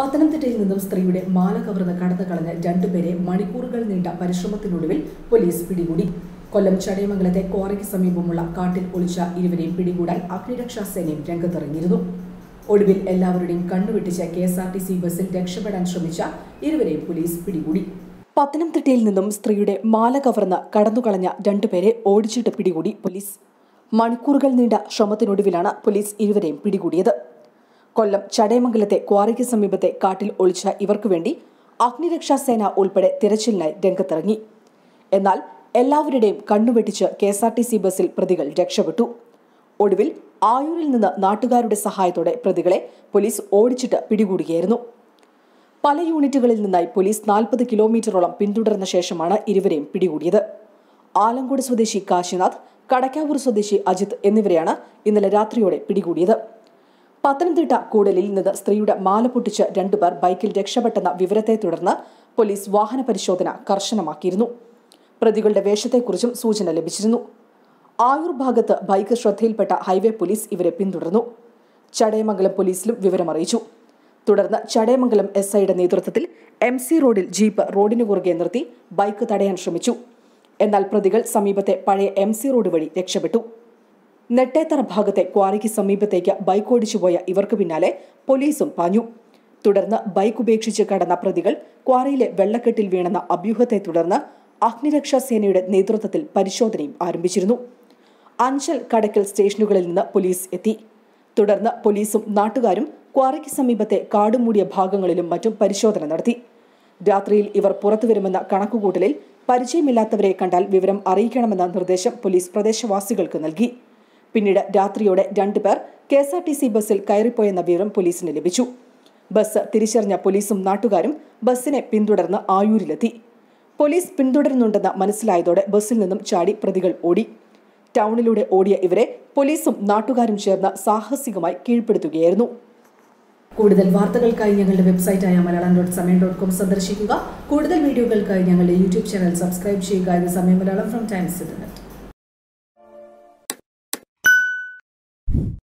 പത്തനംതിട്ടയിൽ നിന്നും സ്ത്രീയുടെ മാല കവർന്ന് കടന്നുകളഞ്ഞ രണ്ടുപേരെ മണിക്കൂറുകൾ നീണ്ട പരിശ്രമത്തിനൊടുവിൽ പോലീസ് പിടികൂടി. കൊല്ലം ചടയമംഗലത്തെ കോറയ്ക്ക് സമീപമുള്ള കാട്ടിൽ ഒളിച്ച ഇരുവരെയും പിടികൂടാൻ അഗ്നിരക്ഷാസേനയും രംഗത്തിറങ്ങിയിരുന്നു. ഒടുവിൽ എല്ലാവരുടെയും കണ്ണുവെട്ടിച്ച കെഎസ്ആർടിസി ബസ്സിൽ രക്ഷപ്പെടാൻ ശ്രമിച്ച ഇരുവരെയും പോലീസ് പിടികൂടി. പത്തനംതിട്ടയിൽ നിന്നും സ്ത്രീയുടെ മാല കവർന്ന് കടന്നുകളഞ്ഞ രണ്ടുപേരെ ഓടിച്ചിട്ട് പിടികൂടി പോലീസ്. മണിക്കൂറുകൾ നീണ്ട ശ്രമത്തിനൊടുവിലാണ് പോലീസ് ഇരുവരെയും പിടികൂടിയത്. കൊല്ലം ചടയമംഗലത്തെ ക്വാറിക്ക് സമീപത്തെ കാട്ടിൽ ഒളിച്ച ഇവർക്കു വേണ്ടി അഗ്നിരക്ഷാസേന ഉൾപ്പെടെ തിരച്ചിലിനായി രംഗത്തിറങ്ങി. എന്നാൽ എല്ലാവരുടെയും കണ്ണുവെട്ടിച്ച് കെഎസ്ആർടിസി ബസ്സിൽ പ്രതികൾ രക്ഷപ്പെട്ടു. ഒടുവിൽ ആയൂരിൽ നിന്ന് നാട്ടുകാരുടെ സഹായത്തോടെ പ്രതികളെ പോലീസ് ഓടിച്ചിട്ട് പിടികൂടുകയായിരുന്നു. പല യൂണിറ്റുകളിൽ നിന്നായി പോലീസ് 40 കിലോമീറ്ററോളം പിന്തുടർന്ന ശേഷമാണ് ഇരുവരെയും പിടികൂടിയത്. ആലങ്കോട് സ്വദേശി കാശിനാഥ്, കടക്കാവൂർ സ്വദേശി അജിത് എന്നിവരെയാണ് ഇന്നലെ രാത്രിയോടെ പിടികൂടിയത്. പത്തനംതിട്ട കൂടലിൽ നിന്ന് സ്ത്രീയുടെ മാല പൊട്ടിച്ച് രണ്ടുപേർ ബൈക്കിൽ രക്ഷപ്പെട്ടെന്ന വിവരത്തെ തുടർന്ന് പോലീസ് വാഹന പരിശോധന കർശനമാക്കിയിരുന്നു. പ്രതികളുടെ വേഷത്തെക്കുറിച്ചും സൂചന ലഭിച്ചിരുന്നു. ആയൂർ ഭാഗത്ത് ബൈക്ക് ശ്രദ്ധയിൽപ്പെട്ട ഹൈവേ പോലീസ് ഇവരെ പിന്തുടർന്നു. ചടയമംഗലം പോലീസിലും വിവരമറിയിച്ചു. തുടർന്ന് ചടയമംഗലം എസ്ഐയുടെ നേതൃത്വത്തിൽ MC റോഡിൽ ജീപ്പ് റോഡിന് കുറുകെ നിർത്തി ബൈക്ക് തടയാൻ ശ്രമിച്ചു. എന്നാൽ പ്രതികൾ സമീപത്തെ പഴയ MC റോഡ് വഴി രക്ഷപ്പെട്ടു. നെട്ടേത്തറ ഭാഗത്തെ ക്വാറിക്ക് സമീപത്തേക്ക് ബൈക്ക് ഓടിച്ചുപോയ ഇവർക്ക് പിന്നാലെ പോലീസും പാഞ്ഞു. തുടർന്ന് ബൈക്ക് ഉപേക്ഷിച്ച് കടന്ന പ്രതികൾ ക്വാറിയിലെ വെള്ളക്കെട്ടിൽ വീണെന്ന അഭ്യൂഹത്തെ തുടർന്ന് അഗ്നിരക്ഷാസേനയുടെ നേതൃത്വത്തിൽ പരിശോധനയും ആരംഭിച്ചിരുന്നു. അഞ്ചൽ, കടക്കൽ സ്റ്റേഷനുകളിൽ നിന്ന് പോലീസ് എത്തി. തുടർന്ന് പോലീസും നാട്ടുകാരും ക്വാറിക്ക് സമീപത്തെ കാടുമൂടിയ ഭാഗങ്ങളിലും മറ്റും പരിശോധന നടത്തി. രാത്രിയിൽ ഇവർ പുറത്തുവരുമെന്ന കണക്കുകൂട്ടലിൽ പരിചയമില്ലാത്തവരെ കണ്ടാൽ വിവരം അറിയിക്കണമെന്ന നിർദ്ദേശം പോലീസ് പ്രദേശവാസികൾക്ക് നൽകി. പിന്നീട് രാത്രിയോടെ രണ്ടുപേർ കെഎസ്ആർടിസി ബസ്സിൽ കയറിപ്പോയെന്ന വിവരം പോലീസിന് ലഭിച്ചു. ബസ് തിരിച്ചറിഞ്ഞ പോലീസും നാട്ടുകാരും ബസ്സിനെ പിന്തുടർന്ന് ആയൂരിലെത്തി. പോലീസ് പിന്തുടരുന്നുണ്ടെന്ന് മനസ്സിലായതോടെ ബസ്സിൽ നിന്നും ചാടി പ്രതികൾ ഓടി. ടൗണിലൂടെ ഓടിയ ഇവരെ പോലീസും നാട്ടുകാരും ചേർന്ന് സാഹസികമായി കീഴ്പ്പെടുത്തുകയായിരുന്നു. കൂടുതൽ വാർത്തകൾക്കായി ഞങ്ങളുടെ വെബ്സൈറ്റായ malayalam.samay.com സന്ദർശിക്കുക. കൂടുതൽ വീഡിയോകൾക്കായി ഞങ്ങളുടെ YouTube ചാനൽ സബ്സ്ക്രൈബ് ചെയ്യുക. ഇത് സമയം മലയാളം ഫ്രം ടൈംസ്.